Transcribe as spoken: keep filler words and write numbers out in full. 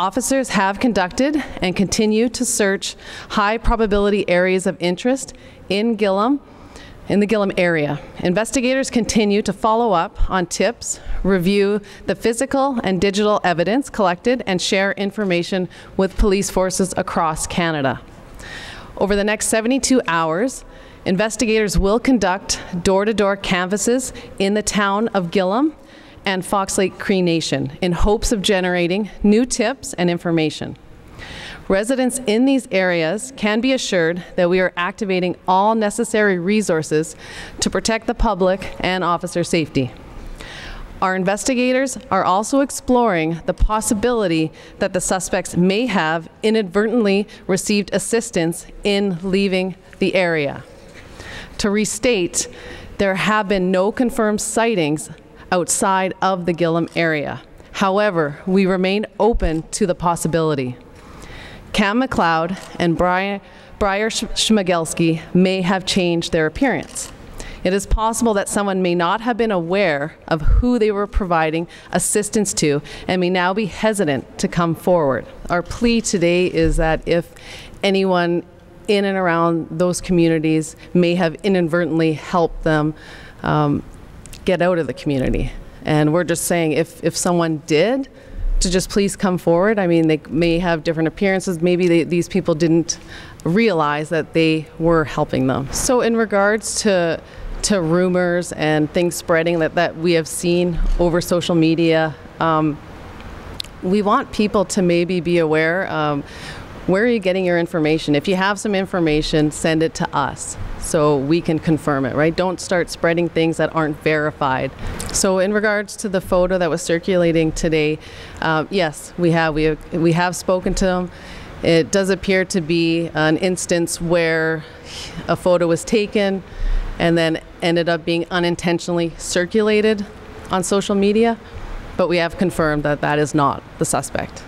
Officers have conducted and continue to search high probability areas of interest in Gillam, in the Gillam area. Investigators continue to follow up on tips, review the physical and digital evidence collected, and share information with police forces across Canada. Over the next seventy-two hours, investigators will conduct door-to-door canvasses in the town of Gillam and Fox Lake Cree Nation in hopes of generating new tips and information. Residents in these areas can be assured that we are activating all necessary resources to protect the public and officer safety. Our investigators are also exploring the possibility that the suspects may have inadvertently received assistance in leaving the area. To restate, there have been no confirmed sightings outside of the Gillam area. However, we remain open to the possibility. Cam McLeod and Brian, Briar Schmigelski may have changed their appearance. It is possible that someone may not have been aware of who they were providing assistance to and may now be hesitant to come forward. Our plea today is that if anyone in and around those communities may have inadvertently helped them um, get out of the community. And we're just saying if, if someone did, to just please come forward. I mean, they may have different appearances. Maybe they, these people didn't realize that they were helping them. So in regards to to rumors and things spreading that, that we have seen over social media, um, we want people to maybe be aware, um, where are you getting your information? If you have some information, send it to us so we can confirm it, right? Don't start spreading things that aren't verified. So in regards to the photo that was circulating today, uh, yes, we have, we have, we have spoken to them. It does appear to be an instance where a photo was taken and then ended up being unintentionally circulated on social media, but we have confirmed that that is not the suspect.